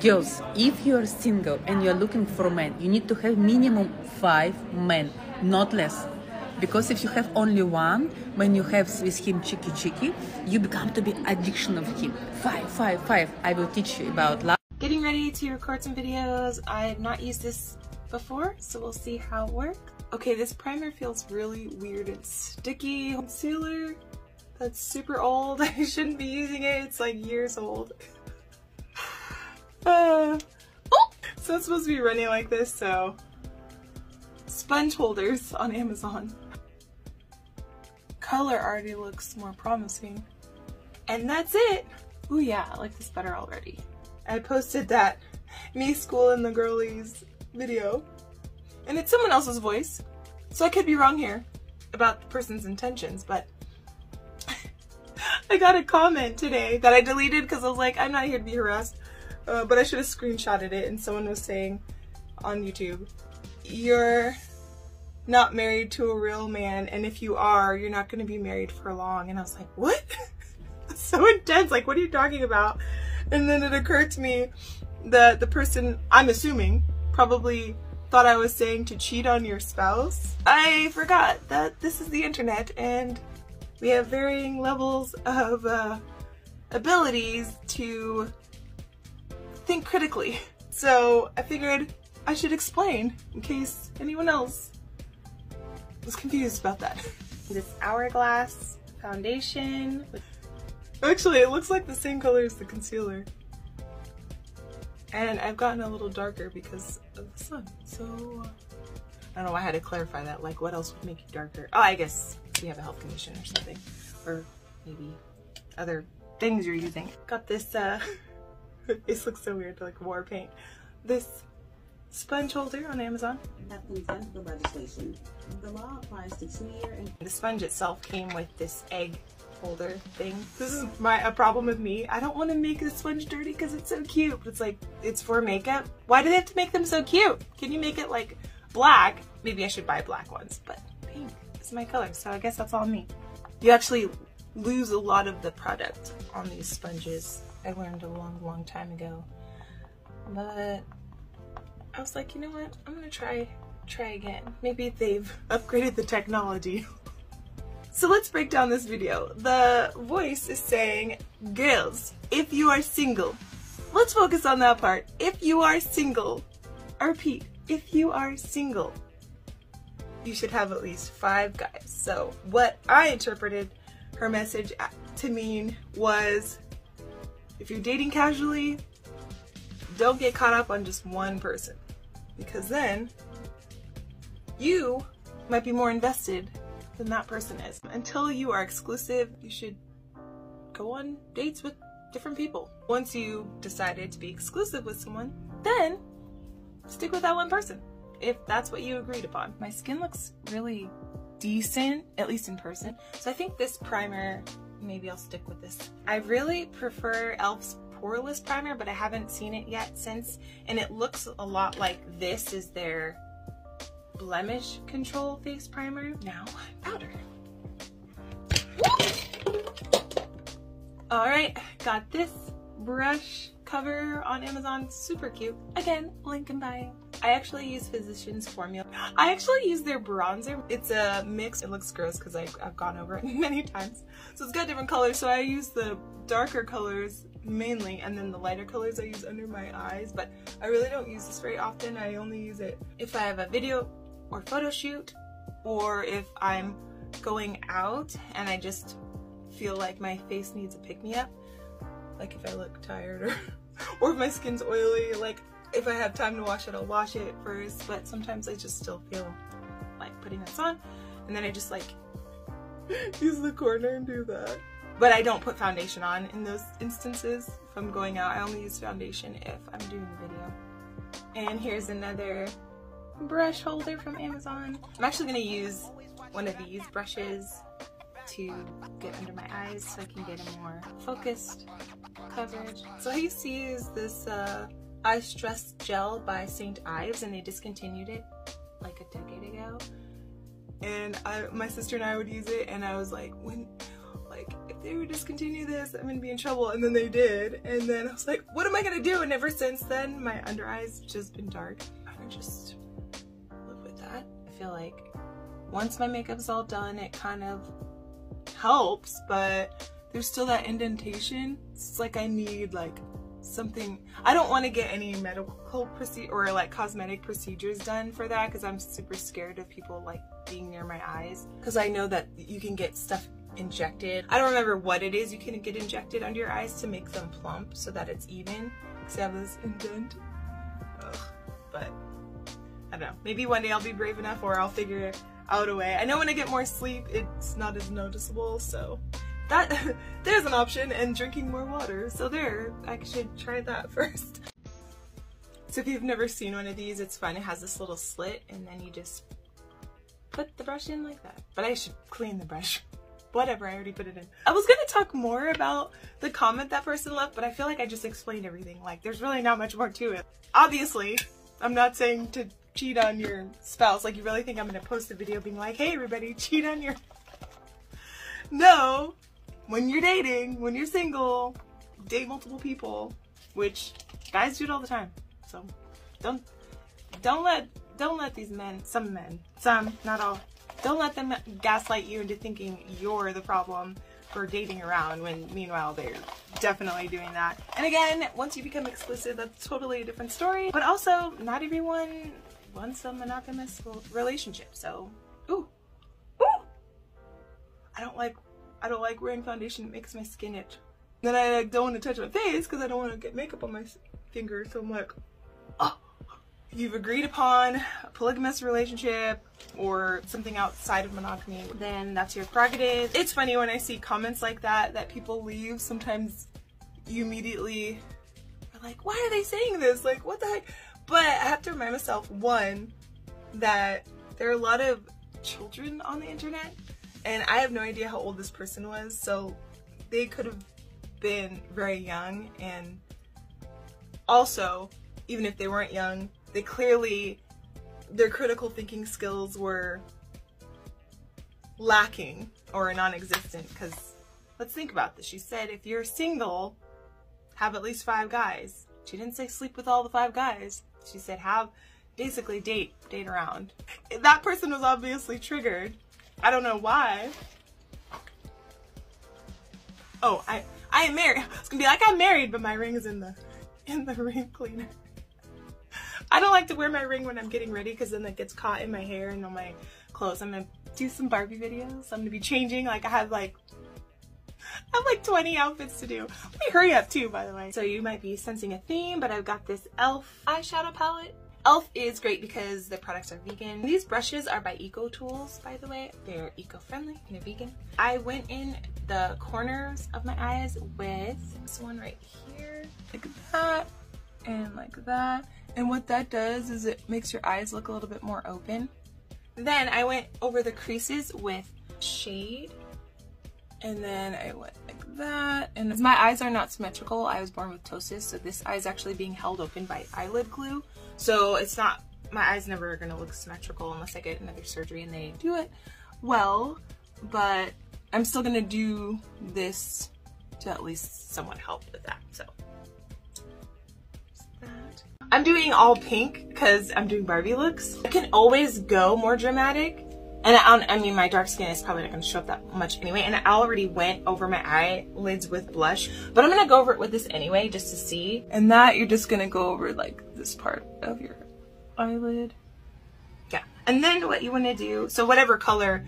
Girls, if you are single and you are looking for men, you need to have minimum 5 men, not less. Because if you have only one, when you have with him cheeky, you become to be addiction of him. 5, 5, 5. I will teach you about love. Getting ready to record some videos. I have not used this before, so we'll see how it works. Okay, this primer feels really weird and sticky. Concealer, that's super old. I shouldn't be using it. It's like years old. So it's supposed to be running like this, so sponge holders on Amazon. Color already looks more promising. And that's it! Ooh yeah, I like this better already. I posted that me schooling the girlies video, and it's someone else's voice, so I could be wrong here about the person's intentions, but I got a comment today that I deleted because I was like, I'm not here to be harassed. But I should have screenshotted it, and someone was saying on YouTube, you're not married to a real man, and if you are, you're not going to be married for long. And I was like, what? That's so intense. Like, what are you talking about? And then it occurred to me that the person, I'm assuming, probably thought I was saying to cheat on your spouse. I forgot that this is the internet, and we have varying levels of abilities to think critically. So I figured I should explain in case anyone else was confused about that. This hourglass foundation. Actually, it looks like the same color as the concealer. And I've gotten a little darker because of the sun. So I don't know why I had to clarify that. Like, what else would make you darker? Oh, I guess you have a health condition or something, or maybe other things you're using. Got this this looks so weird, like war paint. This sponge holder on Amazon. Nothing done for legislation. The law applies to 2 years. And the sponge itself came with this egg holder thing. This is a problem with me. I don't want to make the sponge dirty because it's so cute. It's like, it's for makeup. Why do they have to make them so cute? Can you make it like black? Maybe I should buy black ones, but pink is my color, so I guess that's all me. You actually lose a lot of the product on these sponges. I learned a long time ago, but I was like, you know what, I'm gonna try again. Maybe they've upgraded the technology. So let's break down this video. The voice is saying, girls, if you are single, let's focus on that part. If you are single, I repeat, if you are single, you should have at least 5 guys. So what I interpreted her message to mean was, if you're dating casually, don't get caught up on just one person, because then you might be more invested than that person is. Until you are exclusive, you should go on dates with different people. Once you've decided to be exclusive with someone, then stick with that one person, if that's what you agreed upon. My skin looks really decent, at least in person. So I think this primer, maybe I'll stick with this. I really prefer Elf's poreless primer, but I haven't seen it yet since, and it looks a lot like this is their blemish control face primer. Now, powder. Alright, got this brush cover on Amazon, super cute. Again, link in bio. I actually use Physicians Formula. I actually use their bronzer. It's a mix. It looks gross because I've gone over it many times. So it's got different colors. So I use the darker colors mainly, and then the lighter colors I use under my eyes. But I really don't use this very often. I only use it if I have a video or photo shoot, or if I'm going out and I just feel like my face needs a pick-me-up. Like if I look tired or if my skin's oily, like, if I have time to wash it, I'll wash it first, but sometimes I just still feel like putting this on, and then I just like use the corner and do that. But I don't put foundation on in those instances. If I'm going out, I only use foundation if I'm doing the video. And here's another brush holder from Amazon. I'm actually going to use one of these brushes to get under my eyes so I can get a more focused coverage. So I used to use this Eye Stress Gel by St. Ives, and they discontinued it like a decade ago. And my sister and I would use it, and I was like, when, like, if if they would discontinue this, I'm gonna be in trouble. And then they did. And then I was like, what am I gonna do? And ever since then, my under eyes just been dark. I just live with that. I feel like once my makeup's all done, it kind of helps, but there's still that indentation. It's like I need like something. I don't want to get any medical procedure or like cosmetic procedures done for that because I'm super scared of people like being near my eyes, because I know that you can get stuff injected. I don't remember what it is you can get injected under your eyes to make them plump so that it's even, because I have this indent. Ugh. But I don't know, maybe one day I'll be brave enough, or I'll figure out a way. I know when I get more sleep it's not as noticeable, so that there's an option, and drinking more water. So there, I should try that first. So if you've never seen one of these, it's fun. It has this little slit and then you just put the brush in like that. But I should clean the brush. Whatever, I already put it in. I was gonna talk more about the comment that person left, but I feel like I just explained everything. Like, there's really not much more to it. Obviously, I'm not saying to cheat on your spouse. Like, you really think I'm gonna post a video being like, hey everybody, cheat on your... No! When you're dating, when you're single, date multiple people, which guys do it all the time. So don't let these men, some, not all, don't let them gaslight you into thinking you're the problem for dating around when meanwhile they're definitely doing that. And again, once you become exclusive, that's totally a different story. But also, not everyone wants a monogamous relationship. So, ooh, ooh, I don't like wearing foundation, it makes my skin itch. Then I like, don't want to touch my face because I don't want to get makeup on my finger, so I'm like, oh. You've agreed upon a polygamous relationship or something outside of monogamy, then that's your prerogative. It's funny when I see comments like that people leave, sometimes you immediately are like, why are they saying this? Like, what the heck? But I have to remind myself, one, that there are a lot of children on the internet. And I have no idea how old this person was, so they could have been very young. And also, even if they weren't young, they clearly, their critical thinking skills were lacking or non-existent. Because let's think about this. She said, if you're single, have at least 5 guys. She didn't say sleep with all the 5 guys. She said have, basically date around. That person was obviously triggered. I don't know why. Oh, I am married. It's gonna be like I'm married, but my ring is in the ring cleaner. I don't like to wear my ring when I'm getting ready because then it gets caught in my hair and on my clothes. I'm gonna do some Barbie videos. I'm gonna be changing. Like I have like 20 outfits to do. Let me hurry up too, by the way. So you might be sensing a theme, but I've got this Elf eyeshadow palette. Elf is great because the products are vegan. These brushes are by Eco Tools, by the way. They're eco-friendly and they're vegan. I went in the corners of my eyes with this one right here, like that, and like that. And what that does is it makes your eyes look a little bit more open. Then I went over the creases with shade, and then I went like that. And as my eyes are not symmetrical, I was born with ptosis, so this eye is actually being held open by eyelid glue. So it's not, my eyes never are gonna look symmetrical unless I get another surgery and they do it well, but I'm still gonna do this to at least someone help with that, so. I'm doing all pink because I'm doing Barbie looks. I can always go more dramatic, and I mean my dark skin is probably not gonna show up that much anyway, and I already went over my eyelids with blush, but I'm gonna go over it with this anyway just to see. And that you're just gonna go over like this part of your eyelid. Yeah, and then what you wanna do, so whatever color,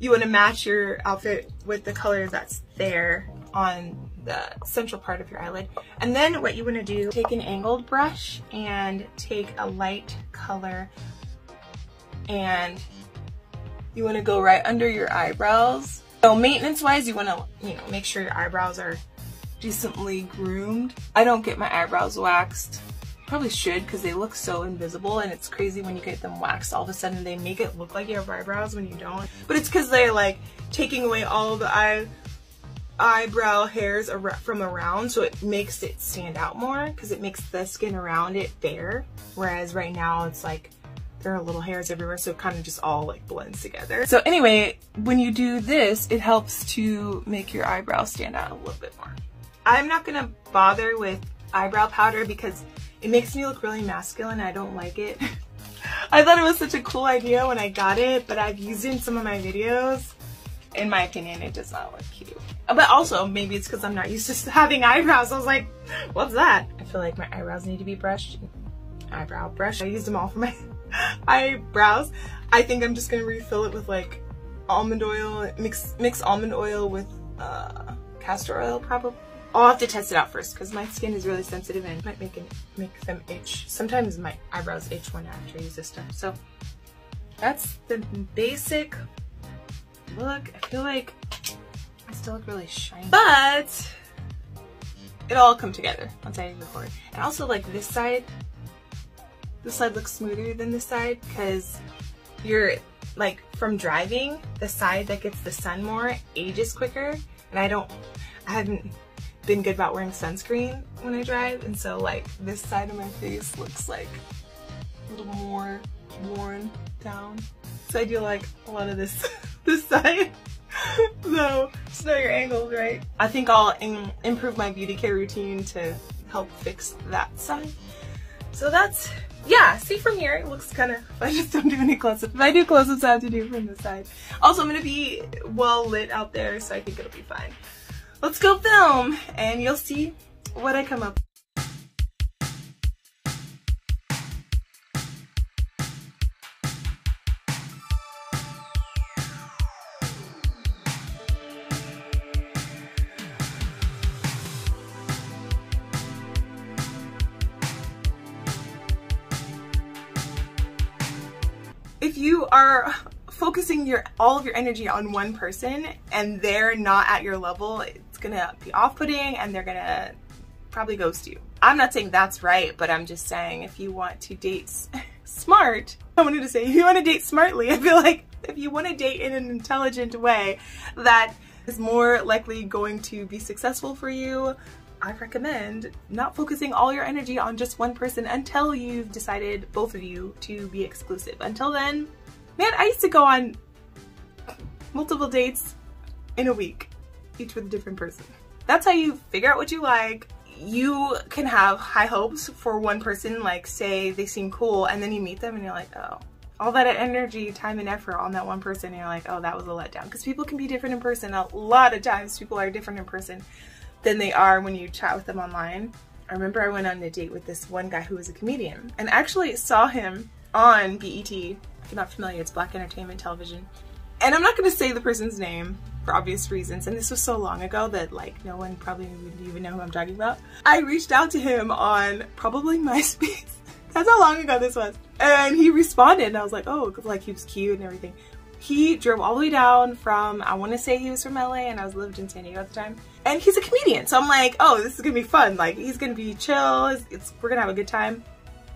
you wanna match your outfit with the color that's there on the central part of your eyelid. And then what you wanna do, take an angled brush and take a light color, and you wanna go right under your eyebrows. So maintenance-wise, you wanna, you know, make sure your eyebrows are decently groomed. I don't get my eyebrows waxed. Probably should, because they look so invisible, and it's crazy when you get them waxed, all of a sudden they make it look like you have eyebrows when you don't. But it's because they're like taking away all the eyebrow hairs from around, so it makes it stand out more because it makes the skin around it bare. Whereas right now it's like there are little hairs everywhere, so it kind of just all like blends together. So anyway, when you do this, it helps to make your eyebrow stand out a little bit more. I'm not gonna bother with eyebrow powder because it makes me look really masculine. I don't like it. I thought it was such a cool idea when I got it, but I've used it in some of my videos. In my opinion, it does not look cute. But also, maybe it's because I'm not used to having eyebrows. I was like, what's that? I feel like my eyebrows need to be brushed. Eyebrow brush. I used them all for my eyebrows. I think I'm just going to refill it with like almond oil, mix almond oil with castor oil probably. I'll have to test it out first because my skin is really sensitive and it might make them itch. Sometimes my eyebrows itch when I actually use this stuff. So that's the basic look. I feel like I still look really shiny, but it'll all come together once I record. And also like this side looks smoother than this side because you're like from driving, the side that gets the sun more ages quicker. And I haven't been good about wearing sunscreen when I drive, and so like this side of my face looks like a little more worn down. So I do like a lot of this this side. So just know your angles, right? I think I'll improve my beauty care routine to help fix that side. So that's, yeah, see from here, it looks kind of, I just don't do any close-ups. If I do close-ups, I have to do from this side. Also, I'm gonna be well lit out there, so I think it'll be fine. Let's go film, and you'll see what I come up with. If you are focusing all of your energy on one person and they're not at your level, it's gonna be off-putting and they're gonna probably ghost you. I'm not saying that's right, but I'm just saying if you want to date smart, I wanted to say if you want to date smartly, I feel like if you want to date in an intelligent way that is more likely going to be successful for you, I recommend not focusing all your energy on just one person until you've decided, both of you, to be exclusive. Until then, man, I used to go on multiple dates in a week, each with a different person. That's how you figure out what you like. You can have high hopes for one person, like say they seem cool, and then you meet them and you're like, oh. All that energy, time, and effort on that one person, and you're like, oh, that was a letdown. Because people can be different in person. A lot of times people are different in person than they are when you chat with them online. I remember I went on a date with this one guy who was a comedian, and actually saw him on BET. If you're not familiar, it's Black Entertainment Television. And I'm not gonna say the person's name for obvious reasons, and this was so long ago that like no one probably wouldn't even know who I'm talking about. I reached out to him on probably MySpace. That's how long ago this was. And he responded, and I was like, oh, like he was cute and everything. He drove all the way down from, I want to say he was from LA, and I was lived in San Diego at the time. And he's a comedian, so I'm like, oh, this is going to be fun. Like, he's going to be chill. We're going to have a good time.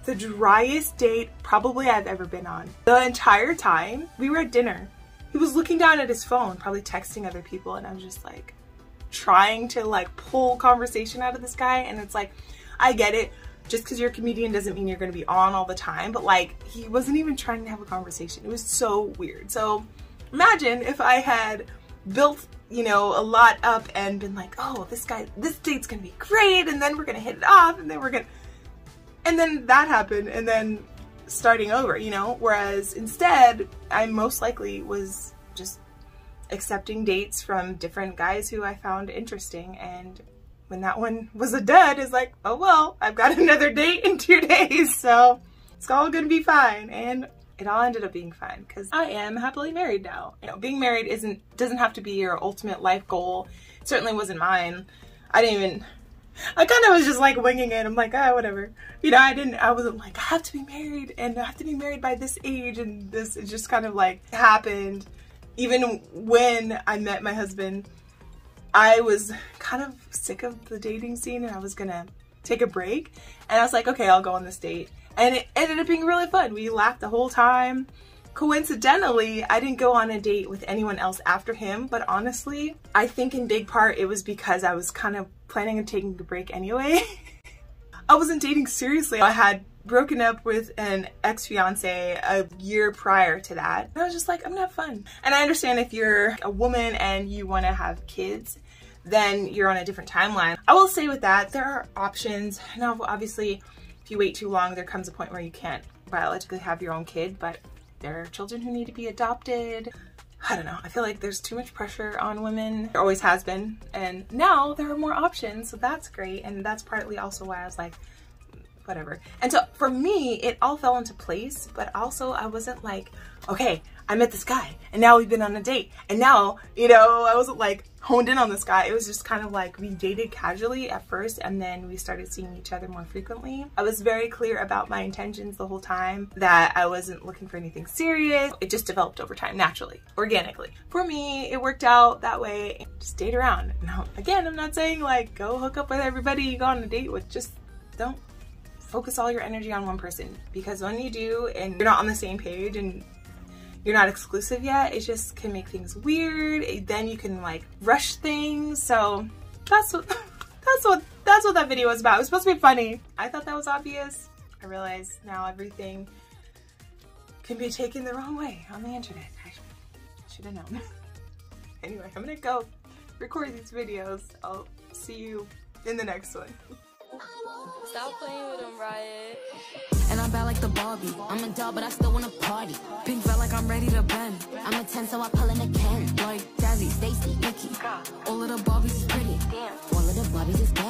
The driest date probably I've ever been on. The entire time, we were at dinner. He was looking down at his phone, probably texting other people, and I was just like, trying to like pull conversation out of this guy. And it's like, I get it. Just because you're a comedian doesn't mean you're going to be on all the time, but like he wasn't even trying to have a conversation. It was so weird. So imagine if I had built, you know, a lot up and been like, oh, this date's going to be great, and then we're going to hit it off, and then and then that happened, and then starting over, you know? Whereas instead, I most likely was just accepting dates from different guys who I found interesting, and when that one was a dud, it's like, oh well, I've got another date in 2 days, so it's all gonna be fine. And it all ended up being fine because I am happily married now. You know, being married doesn't have to be your ultimate life goal. It certainly wasn't mine. I kind of was just like winging it. I'm like, ah, whatever. You know, I wasn't like, I have to be married and I have to be married by this age, and this, it just kind of like happened. Even when I met my husband, I was kind of sick of the dating scene, and I was gonna take a break, and I was like, okay, I'll go on this date. And it ended up being really fun. We laughed the whole time. Coincidentally, I didn't go on a date with anyone else after him, but honestly, I think in big part it was because I was kind of planning on taking a break anyway. I wasn't dating seriously. I had broken up with an ex-fiance a year prior to that. And I was just like, I'm gonna have fun. And I understand if you're a woman and you wanna have kids, then you're on a different timeline. I will say with that, there are options. Now, obviously, if you wait too long, there comes a point where you can't biologically have your own kid, but there are children who need to be adopted. I don't know, I feel like there's too much pressure on women. There always has been, and now there are more options, so that's great, and that's partly also why I was like, whatever. And so for me, it all fell into place, but also I wasn't like, okay, I met this guy, and now we've been on a date, and now, you know, I wasn't like honed in on this guy. It was just kind of like we dated casually at first, and then we started seeing each other more frequently. I was very clear about my intentions the whole time, that I wasn't looking for anything serious. It just developed over time, naturally, organically. For me, it worked out that way. Just date around. Now, again, I'm not saying like go hook up with everybody you go on a date with. Just don't focus all your energy on one person, because when you do and you're not on the same page and you're not exclusive yet, it just can make things weird. Then you can like rush things. So that's what that video was about. It was supposed to be funny. I thought that was obvious. I realize now everything can be taken the wrong way on the internet. I should have known. Anyway, I'm gonna go record these videos. I'll see you in the next one. Stop playing with them, Riot. And I'm bad like the Barbie. I'm a doll, but I still wanna party. Pink felt like I'm ready to bend. I'm a 10, so I pull in a can. Like Jazzy, Stacy, Nikki. All of the Barbies is pretty. All of the Barbies is bad.